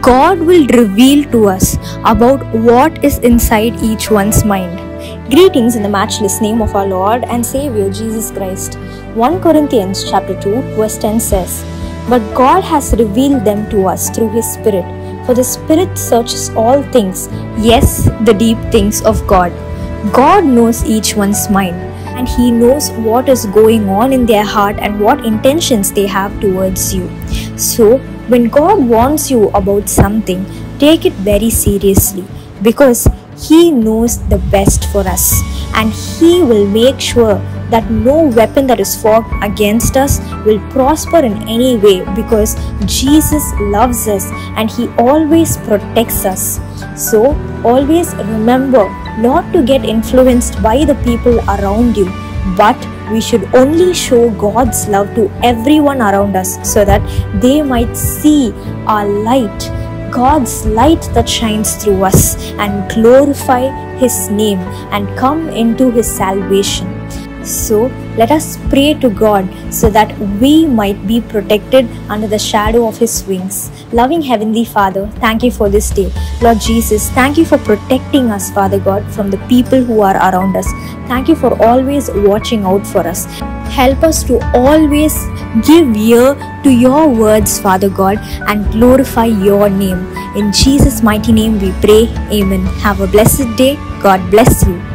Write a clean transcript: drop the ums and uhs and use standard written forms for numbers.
God will reveal to us about what is inside each one's mind. Greetings in the matchless name of our Lord and Savior Jesus Christ. 1 Corinthians chapter 2 verse 10 says, "But God has revealed them to us through His Spirit, for the Spirit searches all things, yes, the deep things of God." God knows each one's mind, and He knows what is going on in their heart and what intentions they have towards you. So, when God warns you about something, take it very seriously, because He knows the best for us, and He will make sure that no weapon that is formed against us will prosper in any way, because Jesus loves us and He always protects us. So always remember not to get influenced by the people around you, but we should only show God's love to everyone around us so that they might see our light, God's light that shines through us, and glorify His name and come into His salvation. So let us pray to God so that we might be protected under the shadow of His wings. Loving Heavenly Father, thank You for this day. Lord Jesus, thank You for protecting us, Father God, from the people who are around us. Thank You for always watching out for us. Help us to always give ear to Your words, Father God, and glorify Your name. In Jesus' mighty name we pray. Amen. Have a blessed day. God bless you.